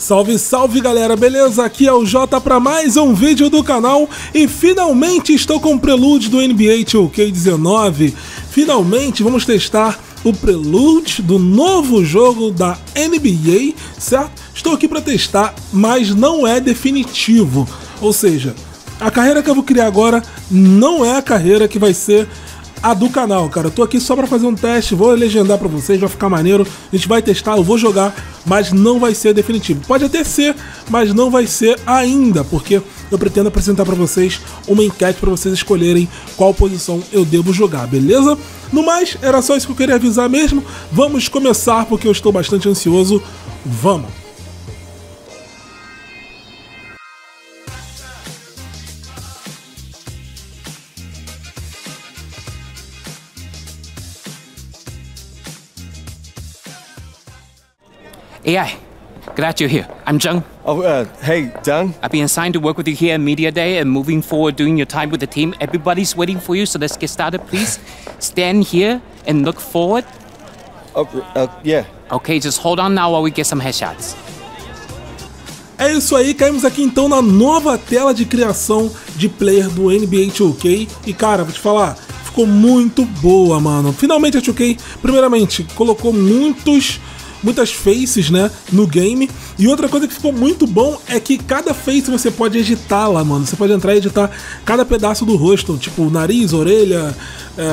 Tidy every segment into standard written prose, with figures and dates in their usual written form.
Salve, salve galera, beleza? Aqui é o Jota para mais um vídeo do canal e finalmente estou com o prelúdio do NBA 2K19. Finalmente vamos testar o prelúdio do novo jogo da NBA, certo? Estou aqui para testar, mas não é definitivo, ou seja, a carreira que eu vou criar agora não é a carreira que vai ser a do canal, cara. Eu tô aqui só pra fazer um teste, vou legendar pra vocês, vai ficar maneiro. A gente vai testar, eu vou jogar, mas não vai ser definitivo. Pode até ser, mas não vai ser ainda, porque eu pretendo apresentar pra vocês uma enquete pra vocês escolherem qual posição eu devo jogar, beleza? No mais, era só isso que eu queria avisar mesmo. Vamos começar, porque eu estou bastante ansioso. Vamos! AI, glad you're here. I'm Zheng. Oh, hey, Zheng. I've been assigned to work with you here at Media Day and moving forward during your time with the team. Everybody's waiting for you, so let's get started, please. Stand here and look forward. Yeah. Okay, just hold on now while we get some headshots. É isso aí, caímos aqui então na nova tela de criação de player do NBA 2K. E cara, vou te falar, ficou muito boa, mano. Finalmente a 2K, primeiramente, colocou muitas faces, né, no game. E outra coisa que ficou muito bom é que cada face você pode editá-la, mano. Você pode entrar e editar cada pedaço do rosto, tipo nariz, orelha,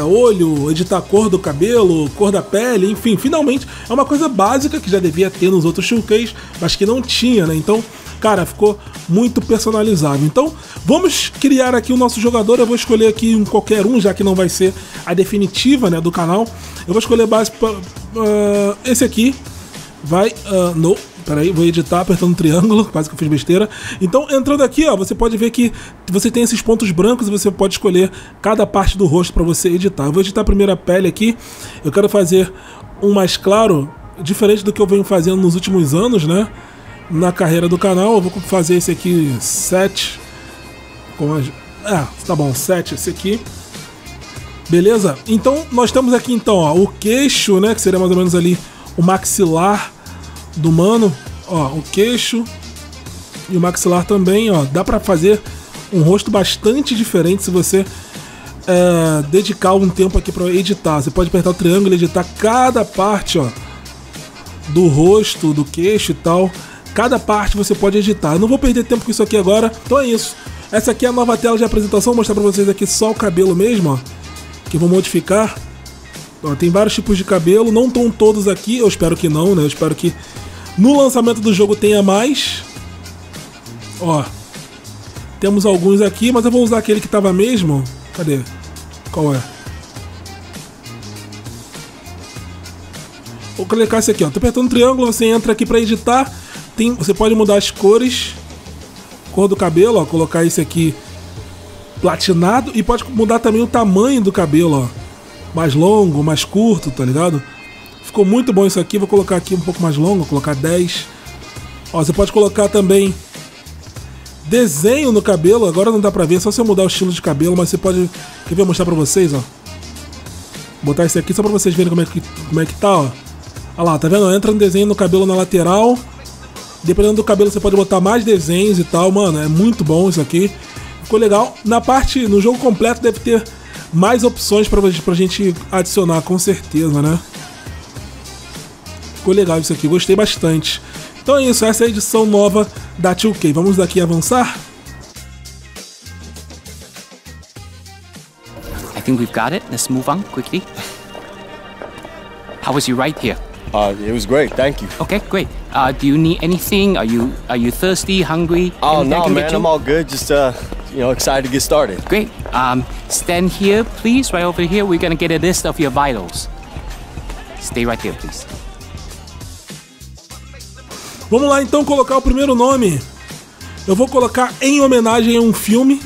olho, editar a cor do cabelo, cor da pele, enfim. Finalmente, é uma coisa básica que já devia ter nos outros showcase, mas que não tinha, né? Então, cara, ficou muito personalizado. Então, vamos criar aqui o nosso jogador. Eu vou escolher aqui qualquer um, já que não vai ser a definitiva, né, do canal. Eu vou escolher base pra, esse aqui. Vai, não, peraí, vou editar apertando triângulo, quase que eu fiz besteira. Então, entrando aqui, ó, você pode ver que você tem esses pontos brancos e você pode escolher cada parte do rosto para você editar. Eu vou editar a primeira pele aqui, eu quero fazer um mais claro, diferente do que eu venho fazendo nos últimos anos, né, na carreira do canal. Eu vou fazer esse aqui, 7, tá bom, 7, esse aqui. Beleza? Então, nós temos aqui, então, ó, o queixo, né, que seria mais ou menos ali o maxilar do mano, ó, o queixo e o maxilar também, ó. Dá pra fazer um rosto bastante diferente se você dedicar um tempo aqui pra editar. Você pode apertar o triângulo e editar cada parte, ó, do rosto, do queixo e tal. Cada parte você pode editar. Eu não vou perder tempo com isso aqui agora. Então é isso. Essa aqui é a nova tela de apresentação. Vou mostrar pra vocês aqui só o cabelo mesmo, ó, que eu vou modificar. Tem vários tipos de cabelo, não estão todos aqui, eu espero que não, né? Eu espero que no lançamento do jogo tenha mais. Ó, temos alguns aqui, mas eu vou usar aquele que tava mesmo. Cadê? Qual é? Vou clicar esse aqui, ó. Tô apertando o triângulo, você entra aqui pra editar. Você pode mudar as cores, cor do cabelo, ó. Colocar esse aqui platinado e pode mudar também o tamanho do cabelo, ó. Mais longo, mais curto, tá ligado? Ficou muito bom isso aqui, vou colocar aqui um pouco mais longo, vou colocar 10. Ó, você pode colocar também desenho no cabelo, agora não dá pra ver, só se eu mudar o estilo de cabelo, mas você pode... Quer ver eu mostrar pra vocês, ó? Vou botar esse aqui só pra vocês verem como é que tá, ó. Olha lá, tá vendo? Entra um desenho no cabelo na lateral. Dependendo do cabelo você pode botar mais desenhos e tal, mano, é muito bom isso aqui. Ficou legal. Na parte, no jogo completo deve ter mais opções pra gente adicionar, com certeza, né? Ficou legal isso aqui, gostei bastante. Então é isso, essa é a edição nova da 2K. Vamos daqui avançar? I think we've got it. Let's move on quickly. How was your ride here? It was great, thank you. Okay, great. Do you need anything? Are you thirsty, hungry? Oh, no, man, I'm all good. Just you know, excited to get started. Great. Stand here, please, right over here. We're gonna get a list of your vitals. Stay right there, please. Vamos lá então colocar o primeiro nome. Eu vou colocar em homenagem a um filme,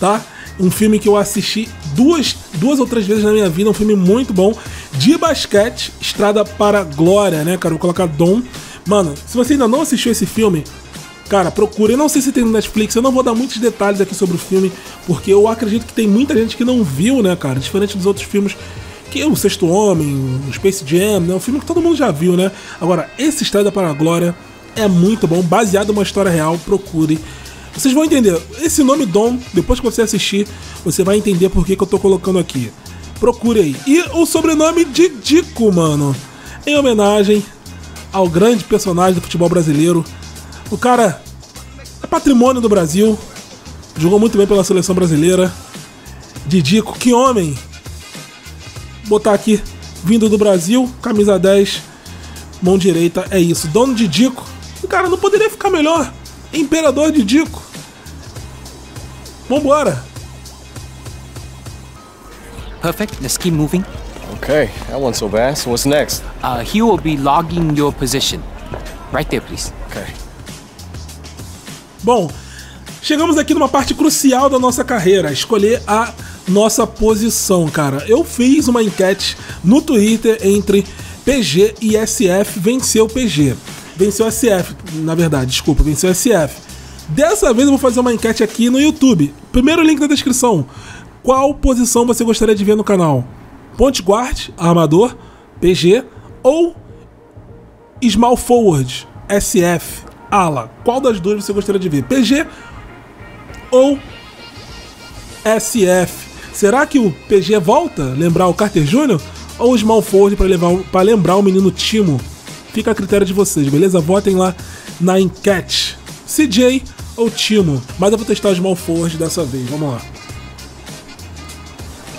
tá? Um filme que eu assisti duas ou três vezes na minha vida, um filme muito bom de basquete, Estrada para a Glória, né, cara? Vou colocar Dom. Mano, se você ainda não assistiu esse filme, cara, procura. Eu não sei se tem no Netflix, eu não vou dar muitos detalhes aqui sobre o filme, porque eu acredito que tem muita gente que não viu, né, cara? Diferente dos outros filmes, que é o Sexto Homem, o Space Jam, né? Um filme que todo mundo já viu, né? Agora, esse Estrada para a Glória é muito bom, baseado em uma história real, procure. Vocês vão entender, esse nome Dom, depois que você assistir, você vai entender por que eu tô colocando aqui. Procure aí. E o sobrenome Didico, mano, em homenagem ao grande personagem do futebol brasileiro. O cara é patrimônio do Brasil, jogou muito bem pela seleção brasileira. Didico, que homem! Botar aqui, vindo do Brasil, camisa 10, mão direita, é isso. Dom Didico, o cara não poderia ficar melhor. Imperador Didico. Vambora. Perfect, let's keep moving. Okay, that one's so fast. What's next? He will be logging your position. Right there, please. Okay. Bom, chegamos aqui numa parte crucial da nossa carreira, escolher a nossa posição, cara. Eu fiz uma enquete no Twitter entre PG e SF, venceu PG. Venceu o SF, na verdade, desculpa, venceu o SF. Dessa vez eu vou fazer uma enquete aqui no YouTube. Primeiro link na descrição. Qual posição você gostaria de ver no canal? Point guard, armador, PG, ou small forward, SF, ala? Qual das duas você gostaria de ver? PG ou SF? Será que o PG volta, lembrar o Carter Júnior? Ou o small forward para lembrar o menino Timo? Fica a critério de vocês, beleza? Votem lá na enquete. CJ ou Timo? Mas eu vou testar os small forward dessa vez, vamos lá.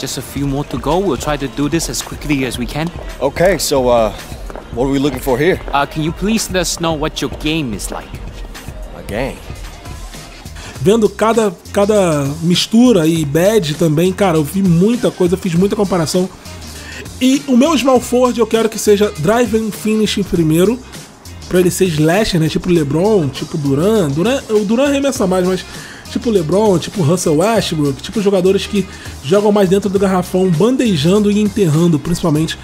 Just a few more to go. We'll try to do this as quickly as we can. Okay, so what are we looking for here? Can you please let us know what your game is like? My game. Vendo cada mistura e badge também, cara, eu vi muita coisa, fiz muita comparação. E o meu small forward eu quero que seja drive and finish em primeiro, pra ele ser slasher, né? Tipo LeBron, tipo Durant. O Durant arremessa mais, mas tipo LeBron, tipo Russell Westbrook, tipo jogadores que jogam mais dentro do garrafão, bandejando e enterrando, principalmente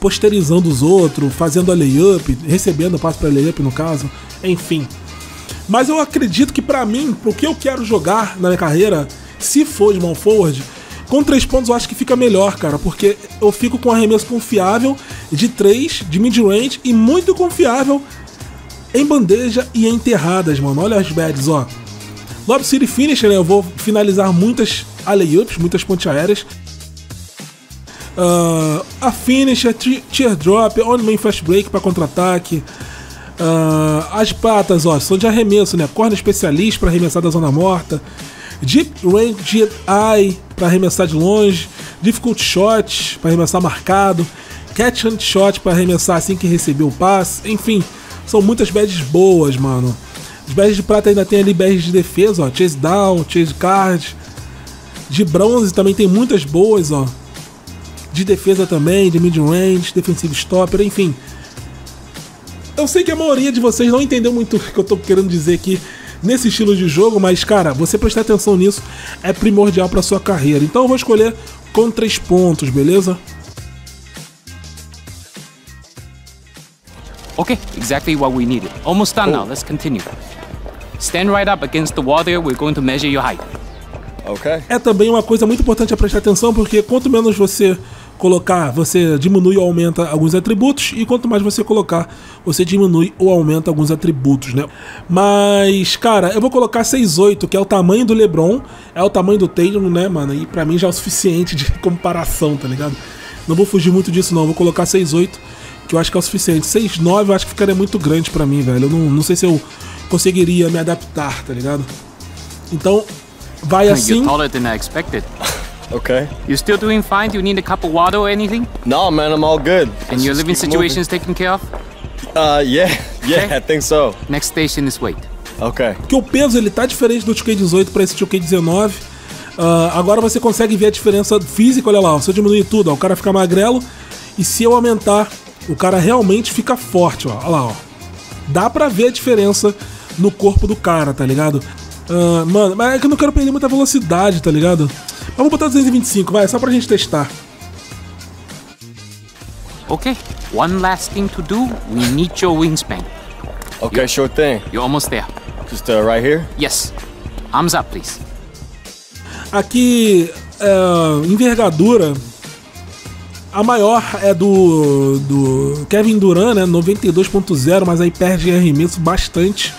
posterizando os outros, fazendo a layup, recebendo passo pra layup no caso, enfim. Mas eu acredito que pra mim, pro que eu quero jogar na minha carreira, se for small forward, com 3 pontos eu acho que fica melhor, cara, porque eu fico com um arremesso confiável de 3, de mid-range e muito confiável em bandeja e enterradas, mano. Olha as badges, ó. Lob City Finisher, né? Eu vou finalizar muitas alley-ups, muitas pontes aéreas. A Finisher, Teardrop, On-Man Fast Break para contra-ataque. As patas, ó, são de arremesso, né? Corner especialista para arremessar da zona morta. Deep Range Eye para arremessar de longe, Difficult Shot para arremessar marcado, Catch and Shot para arremessar assim que receber o passe, enfim, são muitas badges boas, mano. Os badges de prata ainda tem ali badges de defesa, ó, Chase Down, Chase Card. De bronze também tem muitas boas, ó, de defesa também, de mid range, Defensive Stopper, enfim. Eu sei que a maioria de vocês não entendeu muito o que eu tô querendo dizer aqui nesse estilo de jogo, mas, cara, você prestar atenção nisso é primordial para sua carreira. Então eu vou escolher com 3 pontos, beleza? Okay, exactly what we needed. Almost done now. Let's continue. Stand right up against the wall there. We're going to measure your height. Okay. É também uma coisa muito importante a prestar atenção, porque quanto menos você colocar, você diminui ou aumenta alguns atributos, e quanto mais você colocar, você diminui ou aumenta alguns atributos, né? Mas, cara, eu vou colocar 6'8", que é o tamanho do LeBron, é o tamanho do Taylor, né, mano? E pra mim já é o suficiente de comparação, tá ligado? Não vou fugir muito disso, não. Vou colocar 6'8", que eu acho que é o suficiente. 6'9", eu acho que ficaria muito grande pra mim, velho. Eu não sei se eu conseguiria me adaptar, tá ligado? Então, vai assim... Okay. You still doing fine? Do you need a cup of water or anything? No, man, I'm all good. And your living situation is taken care of? Yeah, I think so. Next station is weight. Okay. Porque o peso ele tá diferente do 2K18 para esse 2K19. Agora você consegue ver a diferença física, olha lá, ó, se eu diminuir tudo, ó, o cara fica magrelo, e se eu aumentar, o cara realmente fica forte, ó, olha lá, ó. Dá pra ver a diferença no corpo do cara, tá ligado? Mano, mas é que eu não quero perder muita velocidade, tá ligado? Mas vou botar 225, vai, só pra gente testar. Ok, one last thing to do, we need your wingspan. Ok, sure thing. You're almost there. Just right here? Yes. Arms up, please. Aqui, envergadura, A maior é do Kevin Durant, né? 92.0, mas aí perde arremesso bastante.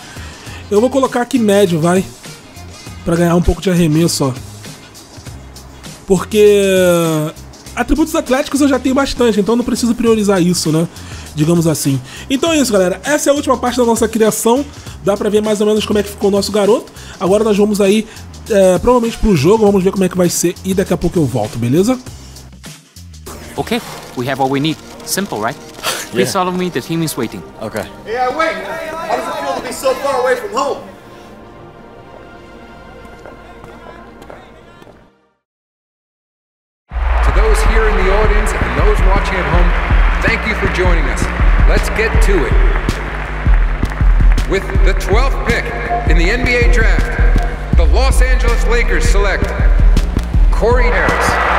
Eu vou colocar aqui médio, vai, pra ganhar um pouco de arremesso, ó. Porque atributos atléticos eu já tenho bastante, então não preciso priorizar isso, né? Digamos assim. Então é isso, galera. Essa é a última parte da nossa criação. Dá pra ver mais ou menos como é que ficou o nosso garoto. Agora nós vamos aí, provavelmente pro jogo, vamos ver como é que vai ser e daqui a pouco eu volto, beleza? Okay, we have all we need. Simple, right? Yeah. Please follow me, the team is waiting. Okay. Yeah, wait! How does it feel to be so far away from home? To those here in the audience and those watching at home, thank you for joining us. Let's get to it. With the 12th pick in the NBA draft, the Los Angeles Lakers select Corey Harris.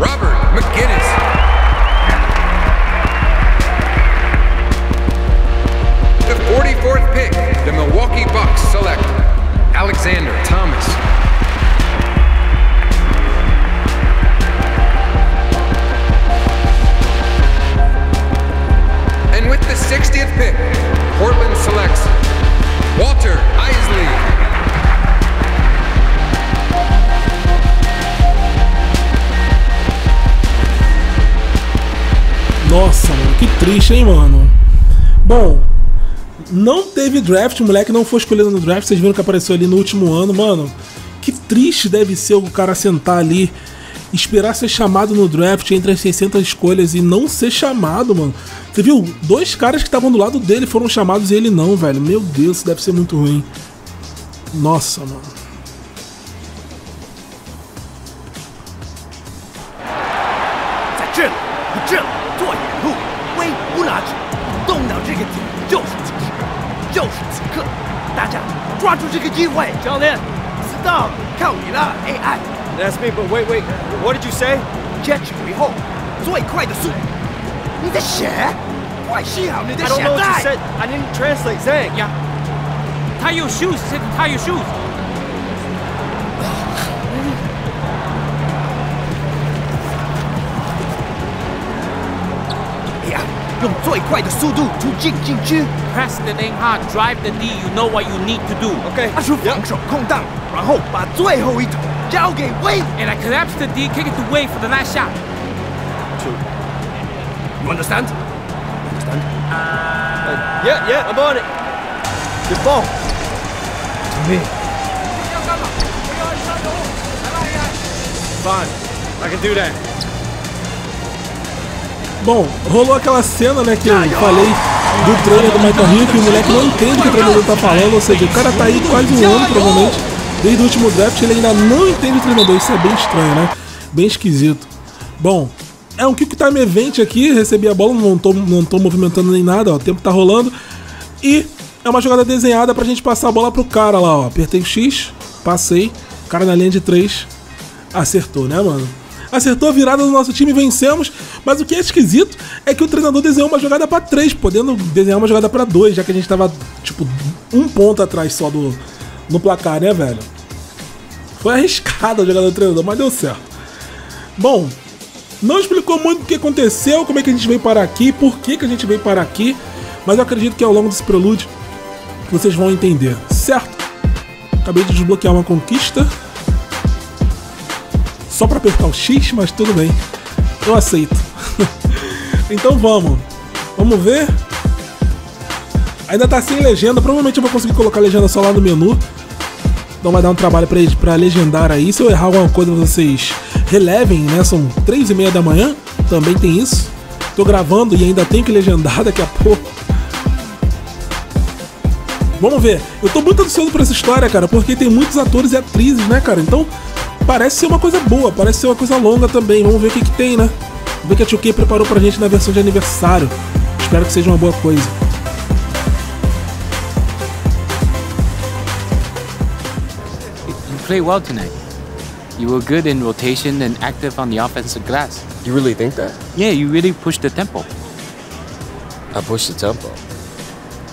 Robert McGinnis. The 44th pick, the Milwaukee Bucks select Alexander Thomas. And with the 60th pick, Portland selects Walter Eisley. Nossa, mano, que triste, hein, mano? Bom, não teve draft, o moleque não foi escolhido no draft. Vocês viram que apareceu ali no último ano, mano. Que triste deve ser o cara sentar ali, esperar ser chamado no draft entre as 600 escolhas e não ser chamado, mano. Você viu? Dois caras que estavam do lado dele foram chamados e ele não, velho. Meu Deus, isso deve ser muito ruim. Nossa, mano. That's me, but wait, what did you say? I don't know what you said. I didn't translate, Zhang. Yeah. Tie your shoes, said tie your shoes. Press the lane hard, drive the D, you know what you need to do. Okay. And I collapse the D, kick it away for the last shot. Two. You understand? Yeah, I'm on it. Good ball. To me. Fine. I can do that. Bom, rolou aquela cena, né, que eu falei do trailer do Michael Heath, e o moleque não entende o que o treinador tá falando, ou seja, o cara tá aí quase um ano, provavelmente, desde o último draft, ele ainda não entende o treinador, isso é bem estranho, né, bem esquisito. Bom, é um kick time event aqui, recebi a bola, não tô movimentando nem nada, ó, o tempo tá rolando, e é uma jogada desenhada pra gente passar a bola pro cara lá, ó, apertei o X, passei, cara na linha de 3, acertou, né, mano? Acertou a virada do nosso time, vencemos. Mas o que é esquisito é que o treinador desenhou uma jogada pra 3, podendo desenhar uma jogada pra 2, já que a gente tava, tipo, um ponto atrás só no placar, né, velho? Foi arriscada a jogada do treinador, mas deu certo. Bom, não explicou muito o que aconteceu, como é que a gente veio parar aqui, por que a gente veio parar aqui, mas eu acredito que ao longo desse prelúdio vocês vão entender, certo? Acabei de desbloquear uma conquista só pra apertar o X, mas tudo bem, eu aceito. Então vamos ver. Ainda tá sem legenda, provavelmente eu vou conseguir colocar a legenda só lá no menu, então vai dar um trabalho pra legendar aí. Se eu errar alguma coisa vocês relevem, né, são 3:30 da manhã, também tem isso. Tô gravando e ainda tenho que legendar daqui a pouco. Vamos ver, eu tô muito ansioso por essa história, cara, porque tem muitos atores e atrizes, né, cara, então parece ser uma coisa boa, parece ser uma coisa longa também. Vamos ver o que tem, né? Vamos ver o que a 2K preparou pra gente na versão de aniversário. Espero que seja uma boa coisa. You played well tonight. You were good in rotation and active on the offensive glass. You really think that? Yeah, you really pushed the tempo. I pushed the tempo?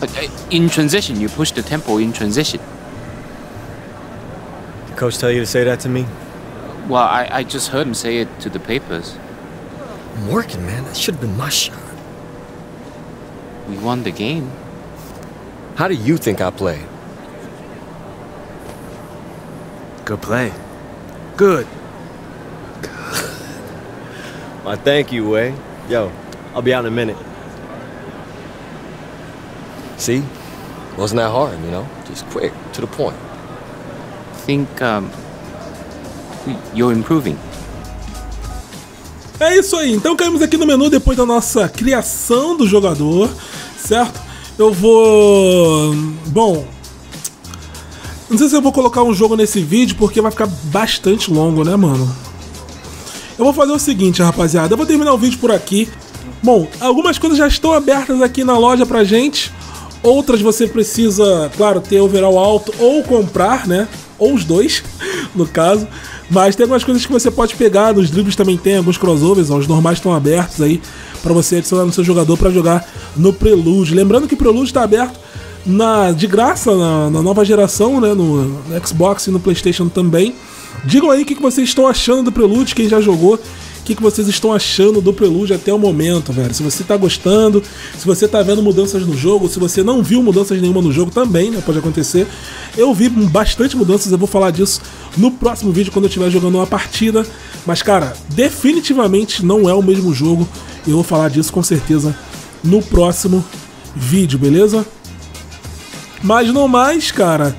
But in transition, you pushed the tempo in transition. Coach tell you to say that to me? Well, I just heard him say it to the papers. I'm working, man. That should have been my shot. We won the game. How do you think I played? Good play. Good. Well, thank you, Way. Yo, I'll be out in a minute. See? Wasn't that hard, you know? Just quick, to the point. I think, you're improving. É isso aí, então caímos aqui no menu depois da nossa criação do jogador, certo? Eu vou... Bom... Não sei se eu vou colocar um jogo nesse vídeo, porque vai ficar bastante longo, né, mano? Eu vou fazer o seguinte, rapaziada, eu vou terminar o vídeo por aqui. Bom, algumas coisas já estão abertas aqui na loja pra gente. Outras você precisa, claro, ter overall alto ou comprar, né? Ou os dois, no caso. Mas tem algumas coisas que você pode pegar, nos dribles também tem alguns crossovers, ó, os normais estão abertos aí para você adicionar no seu jogador para jogar no Prelude. Lembrando que o Prelude está aberto de graça na nova geração, né, no Xbox e no PlayStation também. Digam aí o que vocês estão achando do Prelude, quem já jogou, o que vocês estão achando do Prelude até o momento, velho. Se você tá gostando, se você tá vendo mudanças no jogo, se você não viu mudanças nenhuma no jogo também, né, pode acontecer. Eu vi bastante mudanças, eu vou falar disso no próximo vídeo quando eu estiver jogando uma partida. Mas, cara, definitivamente não é o mesmo jogo, e eu vou falar disso com certeza no próximo vídeo, beleza? Mas não mais, cara,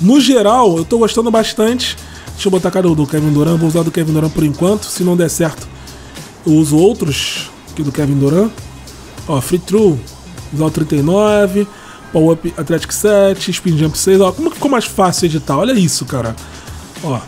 no geral, eu tô gostando bastante. Deixa eu botar a cara do Kevin Durant, vou usar do Kevin Durant por enquanto. Se não der certo, eu uso outros aqui do Kevin Durant. Ó, Free True, usar o 39, Power Up Athletic 7, Spin Jump 6. Ó, como que ficou mais fácil editar? Olha isso, cara. Ó,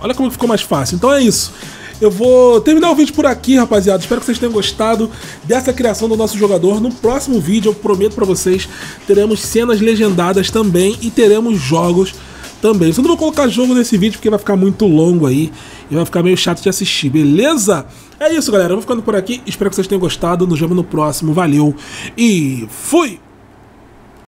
olha como que ficou mais fácil. Então é isso. Eu vou terminar o vídeo por aqui, rapaziada. Espero que vocês tenham gostado dessa criação do nosso jogador. No próximo vídeo, eu prometo pra vocês, teremos cenas legendadas também e teremos jogos também. Eu só não vou colocar jogo nesse vídeo porque vai ficar muito longo aí e vai ficar meio chato de assistir, beleza? É isso, galera. Eu vou ficando por aqui. Espero que vocês tenham gostado. Nos vemos no próximo. Valeu e fui!